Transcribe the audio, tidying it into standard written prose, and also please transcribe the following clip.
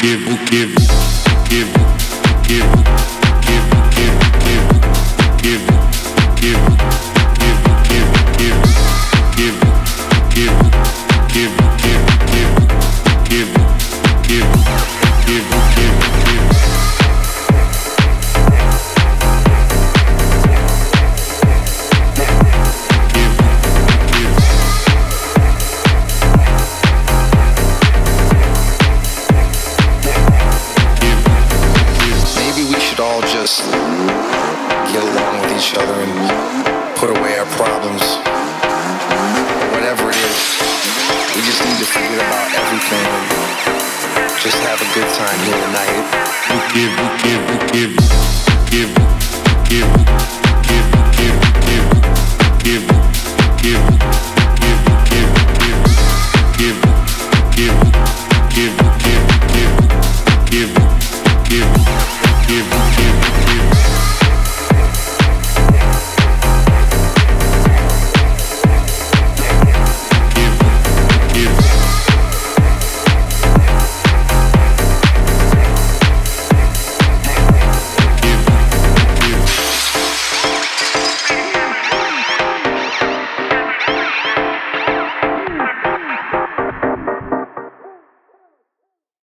Give, give, give, give, give, give.